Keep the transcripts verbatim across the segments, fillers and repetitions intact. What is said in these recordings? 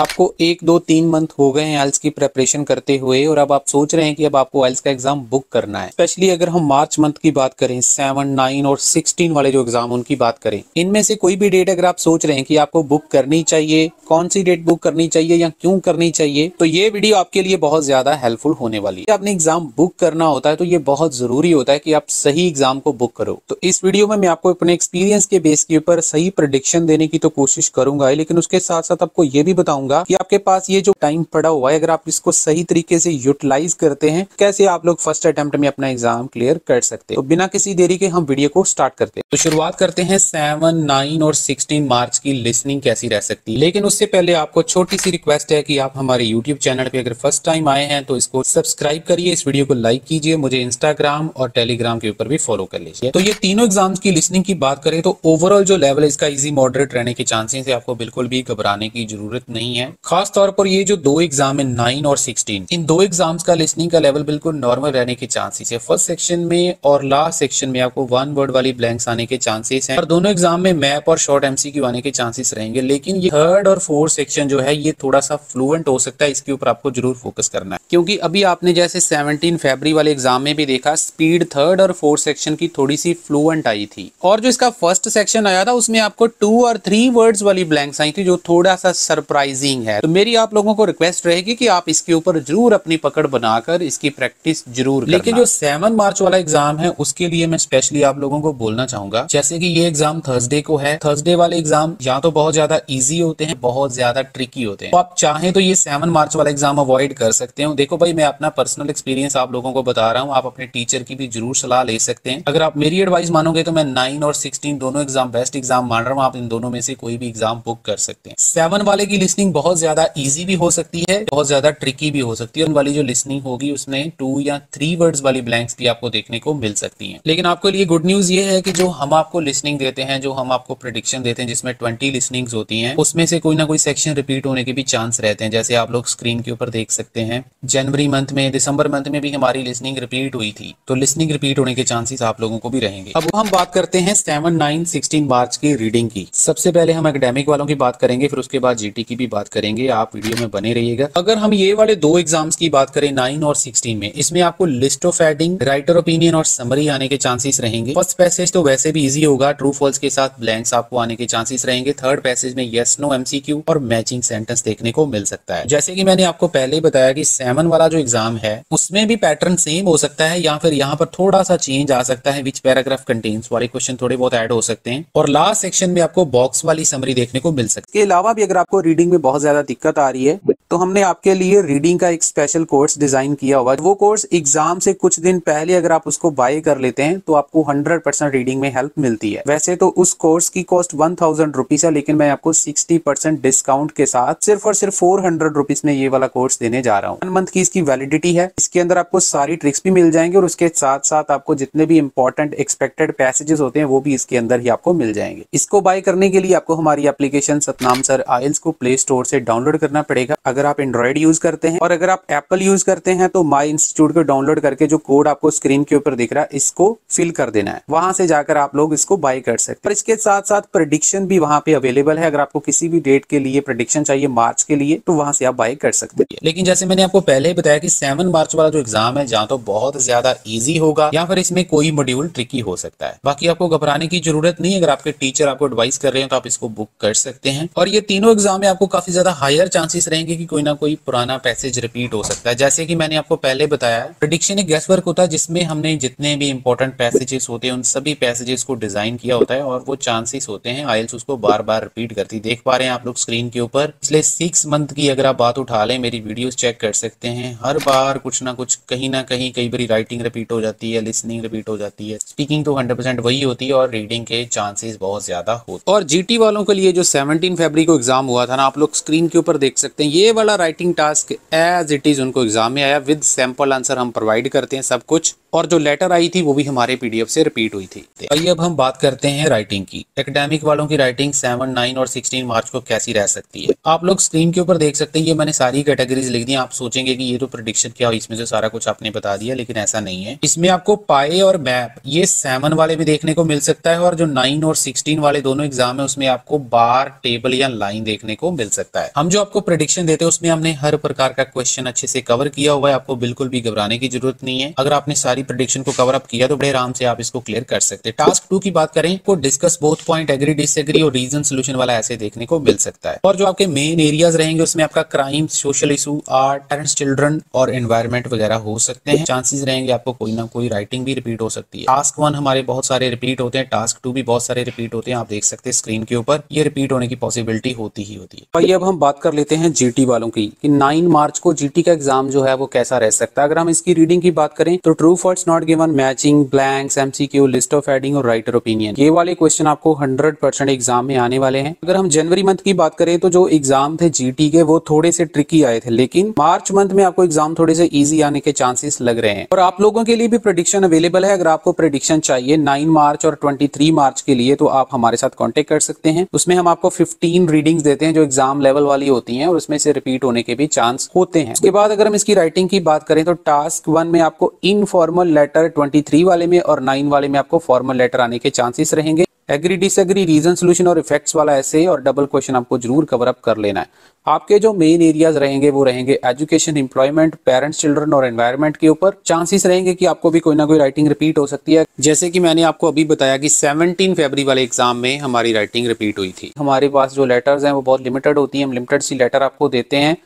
आपको एक दो तीन मंथ हो गए हैं आइल्स की प्रेपरेशन करते हुए और अब आप सोच रहे हैं कि अब आपको आइल्स का एग्जाम बुक करना है। स्पेशली अगर हम मार्च मंथ की बात करें, सेवन नाइन और सिक्सटीन वाले जो एग्जाम उनकी बात करें, इनमें से कोई भी डेट अगर आप सोच रहे हैं कि आपको बुक करनी चाहिए, कौन सी डेट बुक करनी चाहिए या क्यों करनी चाहिए, तो ये वीडियो आपके लिए बहुत ज्यादा हेल्पफुल होने वाली है। आपने एग्जाम बुक करना होता है तो ये बहुत जरूरी होता है कि आप सही एग्जाम को बुक करो। तो इस वीडियो में मैं आपको अपने एक्सपीरियंस के बेस के ऊपर सही प्रेडिक्शन देने की तो कोशिश करूंगा, लेकिन उसके साथ साथ आपको ये भी बताऊंगा कि आपके पास ये जो टाइम पड़ा हुआ है अगर आप इसको सही तरीके से यूटिलाइज करते हैं, कैसे आप लोग फर्स्ट अटेम्प्ट में अपना एग्जाम क्लियर कर सकते हैं। तो बिना किसी देरी के हम वीडियो को स्टार्ट करते हैं। तो शुरुआत करते हैं सेवन नाइन और सिक्सटीन मार्च की लिसनिंग कैसी रह सकती है। लेकिन उससे पहले आपको छोटी सी रिक्वेस्ट है कि आप हमारे यूट्यूब चैनल पे अगर फर्स्ट टाइम आए हैं तो इसको सब्सक्राइब करिए, इस वीडियो को लाइक कीजिए, मुझे इंस्टाग्राम और टेलीग्राम के ऊपर भी फॉलो कर लीजिए। तो ये तीनों एग्जाम्स की लिसनिंग की बात करें तो ओवरऑल जो लेवल है इसका इजी मॉडरेट रहने के चांसेस है, आपको बिल्कुल भी घबराने की जरूरत नहीं है। खास तौर पर ये जो दो एग्जाम है नाइन और सिक्सटीन, इन दो एग्जाम्स का लिसनिंग का लेवल बिल्कुल नॉर्मल रहने के चांसेस है। फर्स्ट सेक्शन में और लास्ट सेक्शन में आपको वन वर्ड वाली ब्लैंक्स आने के चांसेस है और दोनों एग्जाम में मैप और शॉर्ट एमसीक्यू आने के चांसेस रहेंगे। लेकिन ये थर्ड और फोर्थ सेक्शन जो है ये थोड़ा सा फ्लुएंट हो सकता है, इसके ऊपर आपको जरूर फोकस करना है, क्योंकि अभी आपने जैसे सत्रह फरवरी वाले एग्जाम में भी देखा स्पीड थर्ड और फोर्थ सेक्शन की थोड़ी सी फ्लुएंट आई थी। और जो इसका फर्स्ट सेक्शन आया था उसमें आपको टू और थ्री वर्ड्स वाली ब्लैंक्स आई थी जो थोड़ा सा सरप्राइजिंग है। तो मेरी आप लोगों को रिक्वेस्ट रहेगी कि आप इसके ऊपर जरूर अपनी पकड़ बनाकर इसकी प्रैक्टिस जरूर करना। लेकिन जो सेवन मार्च वाला एग्जाम है उसके लिए मैं स्पेशली आप लोगों को बोलना चाहूंगा, जैसे कि ये एग्जाम थर्सडे को है, थर्सडे वाले एग्जाम या तो बहुत ज्यादा इजी होते हैं बहुत ज्यादा ट्रिकी होते हैं, तो आप चाहें तो ये सेवन मार्च वाला एग्जाम अवॉइड कर सकते हो। देखो भाई, मैं अपना पर्सनल एक्सपीरियंस आप लोगों को बता रहा हूँ, आप अपने टीचर की भी जरूर सलाह ले सकते हैं। अगर आप मेरी एडवाइस मानोगे तो मैं नाइन और सिक्सटीन दोनों एग्जाम बेस्ट एग्जाम मान रहा हूँ, आप इन दोनों में से कोई भी एग्जाम बुक कर सकते हैं। सेवन वाले की लिसनिंग बहुत ज्यादा ईजी भी हो सकती है, बहुत ज्यादा ट्रिकी भी हो सकती है। उन वाली जो लिसनिंग होगी उसमें टू या थ्री वर्ड्स वाली ब्लैंक्स भी आपको देखने को मिल सकती है। लेकिन आपके लिए गुड न्यूज ये है कि जो हम आपको लिसनिंग देते हैं, जो हम आपको प्रेडिक्शन देते हैं जिसमें ट्वेंटी लिसनिंग्स होती है, उसमें से कोई ना कोई सेक्शन रिपीट होने के भी चांस रहते हैं। जैसे आप लोग स्क्रीन के ऊपर देख सकते हैं जनवरी मंथ में, दिसंबर मंथ में भी हमारी लिसनिंग रिपीट हुई थी, तो लिसनिंग रिपीट होने के चांसेस आप लोगों को भी रहेंगे। अब हम बात करते हैं सेवन नाइन सिक्सटीन मार्च की रीडिंग की। सबसे पहले हम एकेडमिक वालों की बात करेंगे, फिर उसके बाद जीटी की भी बात करेंगे, आप वीडियो में बने रहिएगा। अगर हम ये वाले दो एग्जाम्स की बात करें नाइन और सिक्सटीन में, इसमें आपको list of heading, writer opinion और समरी आने के चांसेस रहेंगे। फर्स्ट पैसेज तो वैसे भी इजी होगा, ट्रू फॉल्स के साथ ब्लैंक्स आपको आने के चांसेस रहेंगे। थर्ड पैसेज में यस नो एमसीक्यू और मैचिंग सेंटेंस देखने को मिल सकता है। जैसे कि मैंने आपको पहले बताया कि सेवन वाला जो एग्जाम है उसमें भी पैटर्न सेम हो सकता है या फिर यहाँ पर थोड़ा सा चेंज आ सकता है, विच पैराग्राफ कंटेन्स वाले क्वेश्चन थोड़े बहुत ऐड हो सकते हैं। और लास्ट सेक्शन में आपको बॉक्स वाली समरी देखने को मिल सकती है। इसके अलावा भी अगर आपको रीडिंग में बहुत ज्यादा दिक्कत आ रही है तो हमने आपके लिए रीडिंग का एक स्पेशल कोर्स डिजाइन किया हुआ है। वो कोर्स एग्जाम से कुछ दिन पहले अगर आप उसको बाय कर लेते हैं तो आपको हंड्रेड परसेंट रीडिंग में हेल्प मिलती है। वैसे तो उस कोर्स की कॉस्ट वन थाउजेंड रुपीज है, लेकिन मैं आपको सिक्सटी परसेंट डिस्काउंट के साथ सिर्फ और सिर्फ फोर हंड्रेड रुपीज में ये वाला कोर्स देने जा रहा हूँ। वन मंथ की इसकी वैलिडिटी है, इसके अंदर आपको सारी ट्रिक्स भी मिल जाएंगे और उसके साथ साथ आपको जितने भी इंपॉर्टेंट एक्सपेक्टेड पैसेजेस होते हैं वो भी इसके अंदर ही आपको मिल जाएंगे। इसको बाय करने के लिए आपको हमारी एप्लीकेशन सतनाम सर आइल्स को प्ले स्टोर से डाउनलोड करना पड़ेगा अगर आप एंड्रॉइड यूज करते हैं, और अगर आप एप्पल यूज करते हैं तो माई इंस्टीट्यूट को डाउनलोड करके जो कोड आपको स्क्रीन के ऊपर दिख रहा है इसको फिल कर देना है, वहां से जाकर आप लोग इसको बाय कर सकते हैं। और इसके साथ साथ प्रेडिक्शन भी वहां पे अवेलेबल है, अगर आपको किसी भी डेट के लिए प्रेडिक्शन चाहिए मार्च के लिए तो वहां से आप बाय कर सकते हैं। लेकिन जैसे मैंने आपको पहले ही बताया कि सेवन मार्च वाला जो एग्जाम है जहाँ तो बहुत ज्यादा इजी होगा या फिर इसमें कोई मॉड्यूल ट्रिकी हो सकता है। बाकी आपको घबराने की जरूरत नहीं, अगर आपके टीचर आपको एडवाइस कर रहे हैं तो आप इसको बुक कर सकते हैं। और ये तीनों एग्जाम में आपको काफी ज्यादा हायर चांसेस रहेंगे कि कोई ना कोई पुराना पैसेज रिपीट हो सकता है। जैसे कि मैंने आपको पहले बताया प्रेडिक्शन एक गैस वर्क होता है जिसमें हमने जितने भी इंपॉर्टेंट पैसेजेस होते हैं उन सभी पैसेजेस को डिजाइन किया होता है और वो चांसेस होते हैं आइल्स उसको बार बार रिपीट करती है। देख पा रहे हैं आप लोग स्क्रीन के ऊपर, पिछले सिक्स मंथ की अगर आप बात उठा लें, मेरी वीडियोस चेक कर सकते हैं, हर बार कुछ ना कुछ कहीं ना कहीं कई बार राइटिंग रिपीट हो जाती है, लिसनिंग रिपीट हो जाती है, स्पीकिंग तो हंड्रेड परसेंट वही होती है और रीडिंग के चांसेस बहुत ज्यादा होते हैं। और जीटी वालों के लिए जो सेवनटीन फरवरी को एग्जाम हुआ था ना, आप लोग स्क्रीन के ऊपर देख सकते हैं, ये वाला writing task as it is उनको एग्जाम में आया, विद सैंपल आंसर हम प्रोवाइड करते हैं सब कुछ। और जो लेटर आई थी वो भी हमारे पीडीएफ से रिपीट हुई थी। आइए अब हम बात करते हैं राइटिंग की। एकेडमिक वालों की राइटिंग सेवन, नाइन और सिक्सटीन मार्च को कैसी रह सकती है। आप लोग स्क्रीन के ऊपर देख सकते हैं, ये मैंने सारी कैटेगरीज लिख दी। आप सोचेंगे कि ये तो प्रेडिक्शन क्या हुई, इसमें से सारा कुछ आपने बता दिया, लेकिन ऐसा नहीं है। इसमें आपको पाए और मैप ये सेवन वाले में देखने को मिल सकता है, और जो नाइन और सिक्सटीन वाले दोनों एग्जाम है उसमें आपको बार, टेबल या लाइन देखने को मिल सकता है। हम जो आपको प्रेडिक्शन देते हैं उसमें हमने हर प्रकार का क्वेश्चन अच्छे से कवर किया हुआ है, आपको बिल्कुल भी घबराने की जरूरत नहीं है। अगर आपने सारी प्रेडिक्शन को कवर अप किया तो बड़े आराम से आप इसको क्लियर कर सकते हैं। टास्क टू की बात करें तो discuss both point, agree disagree और रीजन सॉल्यूशन वाला ऐसे देखने को मिल सकता है। और जो आपके मेन एरियाज रहेंगे उसमें आपका crime, social issue, art, parents, children और एनवायरमेंट वगैरह हो सकते हैं। चांसेस रहेंगे आपको कोई ना कोई राइटिंग भी रिपीट हो सकती है। टास्क वन हमारे बहुत सारे रिपीट होते हैं, टास्क टू भी बहुत सारे रिपीट होते हैं, आप देख सकते हैं स्क्रीन के ऊपर ये रिपीट होने की पॉसिबिलिटी होती ही होती है। भाई अब हम बात कर लेते हैं जीटी वालों की कि नाइन मार्च को जीटी का एग्जाम जो है वो कैसा रह सकता है। अगर हम इसकी रीडिंग की बात करें तो true false not given, matching, blanks, MCQ, list of heading और राइटर ओपिनियन, ये वाले क्वेश्चन आपको हंड्रेड परसेंट एग्जाम में आने वाले हैं। अगर हम जनवरी मंथ की बात करें तो जो एग्जाम थे जीटी के वो थोड़े से ट्रिकी आए थे, लेकिन मार्च मंथ में आपको एग्जाम थोड़े से इजी आने के चांसेस लग रहे हैं। और आप लोगों के लिए भी प्रेडिक्शन अवेलेबल है। अगर आपको प्रेडिक्शन चाहिए नाइन मार्च और ट्वेंटी थ्री मार्च के लिए तो आप हमारे साथ कॉन्टेक्ट कर सकते हैं। उसमें हम आपको फिफ्टीन रीडिंग्स देते हैं जो एग्जाम लेवल वाली होती है और उसमें से रिपीट होने के भी चांस होते हैं। उसके बाद अगर हम इसकी राइटिंग की बात करें तो टास्क वन में आपको इनफॉर्मल लेटर तेईस वाले में और नौ वाले में आपको फॉर्मल लेटर आने के चांसेस रहेंगे। एग्री डिसएग्री, रीजन सॉल्यूशन और इफेक्ट्स वाला ऐसे और डबल क्वेश्चन आपको जरूर कवर अप कर लेना है। आपके जो मेन एरियाज रहेंगे वो रहेंगे एजुकेशन, एम्प्लॉयमेंट, पेरेंट्स, चिल्ड्रन और एनवायरमेंट के ऊपर। चांसेस रहेंगे कि आपको भी कोई ना कोई राइटिंग रिपीट हो सकती है। जैसे कि मैंने आपको अभी बताया कि सत्रह फरवरी वाले एग्जाम में हमारी राइटिंग रिपीट हुई थी। हमारे पास जो लेटर्स हैं वो बहुत लिमिटेड होती है, हम लिमिटेड सी लेटर आपको देते हैं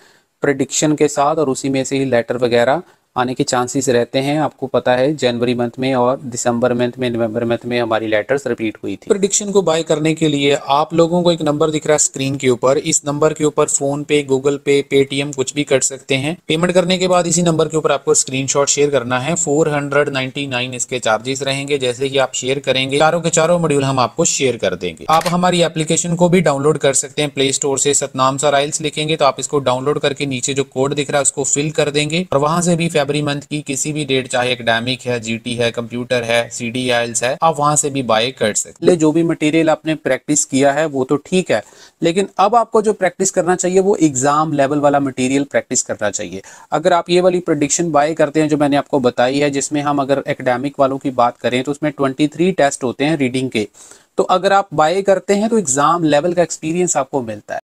प्रेडिक्शन के साथ और उसी में से ही लेटर वगैरह आने के चांसेस रहते हैं। आपको पता है जनवरी मंथ में और दिसंबर मंथ में, नवंबर मंथ में हमारी लेटर्स रिपीट हुई थी। प्रेडिक्शन को बाय करने के लिए आप लोगों को एक नंबर दिख रहा है स्क्रीन के ऊपर, इस नंबर के ऊपर फोन पे, गूगल पे, पेटीएम कुछ भी कर सकते हैं। पेमेंट करने के बाद इसी नंबर के ऊपर आपको स्क्रीनशॉट शेयर करना है। फोर नाइन्टी नाइन इसके चार्जेस रहेंगे। जैसे ही आप शेयर करेंगे चारों के चारों मॉड्यूल हम आपको शेयर कर देंगे। आप हमारी एप्लीकेशन को भी डाउनलोड कर सकते हैं प्ले स्टोर से, सतनाम सर आईएल्ट्स लिखेंगे तो आप इसको डाउनलोड करके नीचे जो कोड दिख रहा है उसको फिल कर देंगे और वहां से भी फरवरी मंथ की किसी भी डेट, चाहे एकेडमिक है, जीटी है, कंप्यूटर है, सीडी आईएलएस है, आप वहां से भी बाय कर सकते हैं। जो भी मटेरियल आपने प्रैक्टिस किया है वो तो ठीक है, लेकिन अब आपको जो प्रैक्टिस करना चाहिए वो एग्जाम लेवल वाला मटेरियल प्रैक्टिस करना चाहिए। अगर आप ये वाली प्रेडिक्शन बाय करते हैं जो मैंने आपको बताई है, जिसमें हम अगर एकेडमिक वालों की बात करें तो उसमें ट्वेंटी थ्री टेस्ट होते हैं रीडिंग के, तो अगर आप बाय करते हैं तो एग्जाम लेवल का एक्सपीरियंस आपको मिलता है।